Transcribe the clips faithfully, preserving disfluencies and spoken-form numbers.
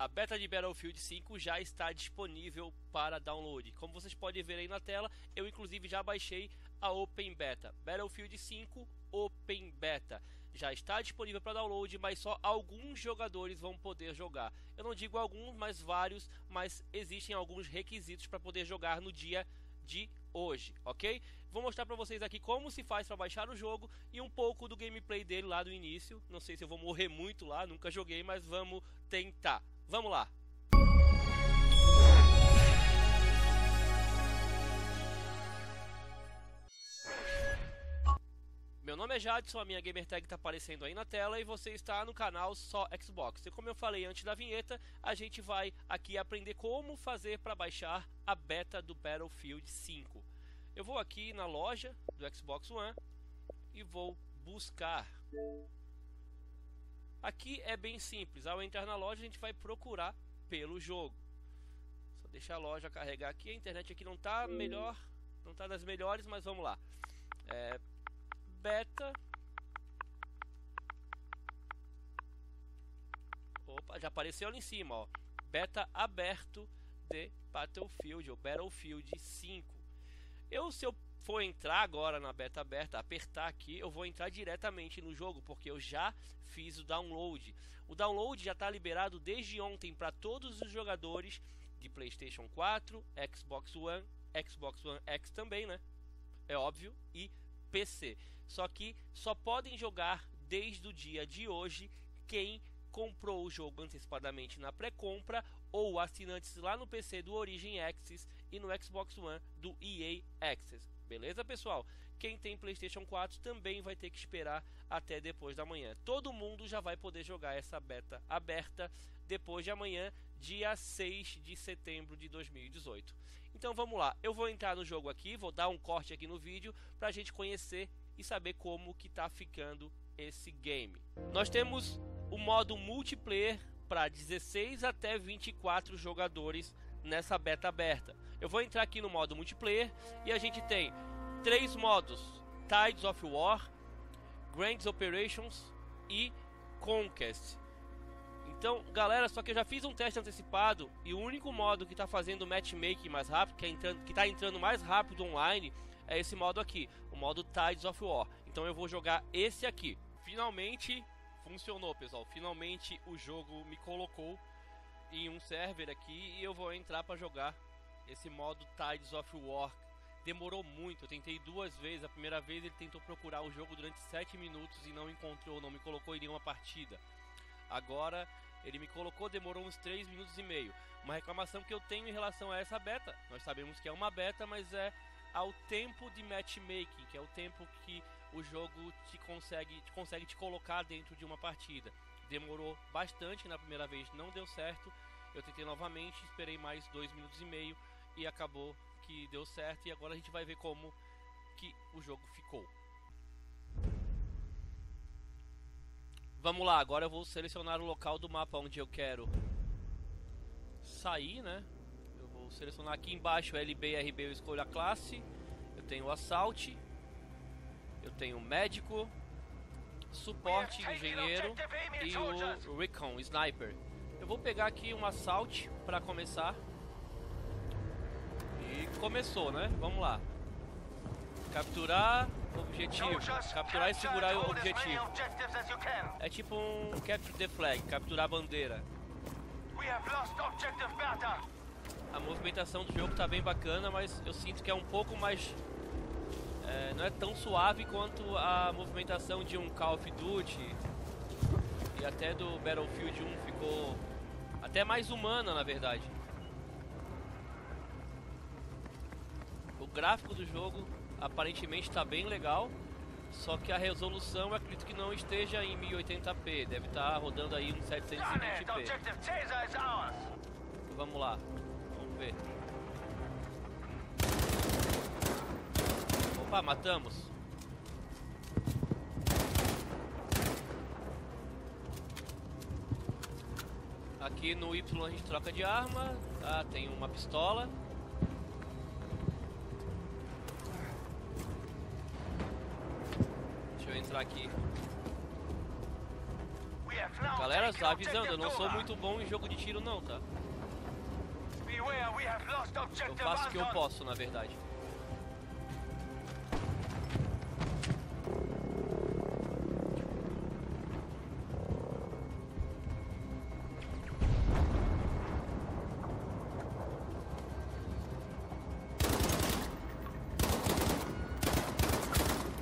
A beta de Battlefield cinco já está disponível para download. Como vocês podem ver aí na tela, eu inclusive já baixei a Open Beta. Battlefield cinco Open Beta já está disponível para download, mas só alguns jogadores vão poder jogar. Eu não digo alguns, mas vários, mas existem alguns requisitos para poder jogar no dia de hoje, ok? Vou mostrar para vocês aqui como se faz para baixar o jogo e um pouco do gameplay dele lá do início. Não sei se eu vou morrer muito lá, nunca joguei, mas vamos tentar. Vamos lá! Meu nome é Jadson, a minha gamertag está aparecendo aí na tela e você está no canal Só Xbox. E como eu falei antes da vinheta, a gente vai aqui aprender como fazer para baixar a beta do Battlefield cinco. Eu vou aqui na loja do Xbox One e vou buscar. Aqui é bem simples, ao entrar na loja a gente vai procurar pelo jogo. Só deixar a loja carregar aqui, a internet aqui não está melhor, não está das melhores, mas vamos lá. É... Beta. Opa, já apareceu ali em cima, ó. Beta aberto de Battlefield ou Battlefield cinco. Eu, se eu for entrar agora na beta aberta, apertar aqui, eu vou entrar diretamente no jogo, porque eu já fiz o download. O download já está liberado desde ontem para todos os jogadores de PlayStation quatro, Xbox One, Xbox One X também, né? É óbvio, e P C, só que só podem jogar desde o dia de hoje quem comprou o jogo antecipadamente na pré-compra ou assinantes lá no P C do Origin Access e no Xbox One do E A Access, beleza pessoal? Quem tem PlayStation quatro também vai ter que esperar até depois da manhã. Todo mundo já vai poder jogar essa beta aberta depois de amanhã, dia seis de setembro de dois mil e dezoito. Então vamos lá, eu vou entrar no jogo aqui, vou dar um corte aqui no vídeo para a gente conhecer e saber como que tá ficando esse game. Nós temos o modo multiplayer para dezesseis até vinte e quatro jogadores nessa beta aberta. Eu vou entrar aqui no modo multiplayer e a gente tem três modos: Tides of War, Grand Operations e Conquest. Então, galera, só que eu já fiz um teste antecipado e o único modo que está fazendo o matchmaking mais rápido, que é entrando, que está entrando mais rápido online, é esse modo aqui, o modo Tides of War. Então eu vou jogar esse aqui. Finalmente funcionou, pessoal. Finalmente o jogo me colocou em um server aqui e eu vou entrar para jogar esse modo Tides of War. Demorou muito, eu tentei duas vezes. A primeira vez ele tentou procurar o jogo durante sete minutos e não encontrou, não me colocou em nenhuma partida. Agora ele me colocou, demorou uns três minutos e meio. Uma reclamação que eu tenho em relação a essa beta, nós sabemos que é uma beta, mas é ao tempo de matchmaking, que é o tempo que o jogo te consegue, te consegue te colocar dentro de uma partida. Demorou bastante, na primeira vez não deu certo, eu tentei novamente, esperei mais dois minutos e meio e acabou que deu certo. E agora a gente vai ver como que o jogo ficou. Vamos lá, agora eu vou selecionar o local do mapa onde eu quero sair, né? Eu vou selecionar aqui embaixo, L B, R B, eu escolho a classe. Eu tenho o assalto, eu tenho o médico, suporte, engenheiro e o recon, o sniper. Eu vou pegar aqui um assalto para começar. E começou, né? Vamos lá. Capturar objetivo, capturar e segurar o objetivo. É tipo um capture the flag, capturar a bandeira. A movimentação do jogo tá bem bacana, mas eu sinto que é um pouco mais... É, não é tão suave quanto a movimentação de um Call of Duty. E até do Battlefield um ficou até mais humana, na verdade. O gráfico do jogo aparentemente está bem legal, só que a resolução eu acredito que não esteja em mil e oitenta p, deve estar tá rodando aí um setecentos e vinte p. Vamos lá, vamos ver. Opa, matamos. Aqui no Y a gente troca de arma, tá? Tem uma pistola. Aqui. Galera, só avisando, eu não sou muito bom em jogo de tiro não, tá? Eu faço o que eu posso, na verdade.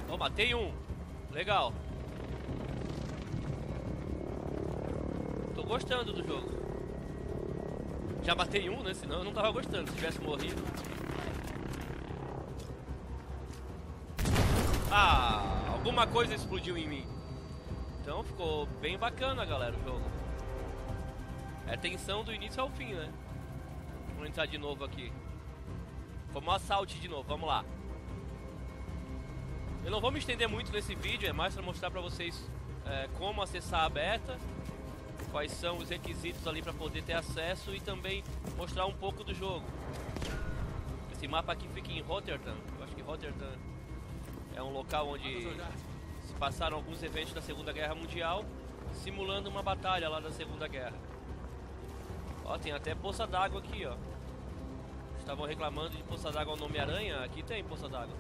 Ó, oh, matei um. Legal. Tô gostando do jogo. Já matei um, né? Senão eu não tava gostando se tivesse morrido. Ah, alguma coisa explodiu em mim. Então ficou bem bacana, galera, o jogo. É tensão do início ao fim, né? Vamos entrar de novo aqui. Vamos assalto de novo, vamos lá. Eu não vou me estender muito nesse vídeo, é mais para mostrar para vocês é, como acessar a beta, quais são os requisitos ali para poder ter acesso e também mostrar um pouco do jogo. Esse mapa aqui fica em Rotterdam. Eu acho que Rotterdam é um local onde se passaram alguns eventos da Segunda Guerra Mundial, simulando uma batalha lá da Segunda Guerra. Ó, tem até poça d'água aqui, ó. Estavam reclamando de poça d'água ao nome Aranha, aqui tem poça d'água.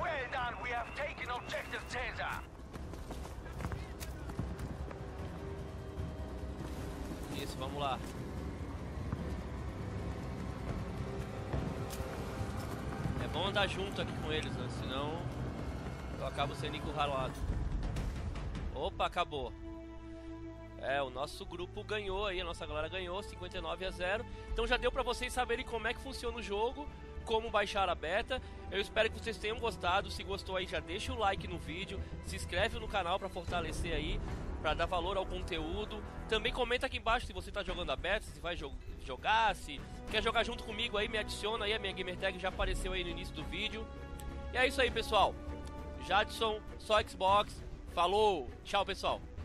Well done, we have taken objective Caesar. Isso, vamos lá. É bom andar junto aqui com eles, né? Senão eu acabo sendo encurralado. Opa, acabou. É, o nosso grupo ganhou aí, a nossa galera ganhou, cinquenta e nove a zero. Então já deu pra vocês saberem como é que funciona o jogo, como baixar a beta. Eu espero que vocês tenham gostado. Se gostou aí, já deixa o like no vídeo, se inscreve no canal para fortalecer aí, para dar valor ao conteúdo. Também comenta aqui embaixo se você tá jogando a beta, se vai jo jogar, se quer jogar junto comigo aí, me adiciona aí, a minha gamertag já apareceu aí no início do vídeo. E é isso aí, pessoal. Jadson, Só Xbox, falou, tchau, pessoal.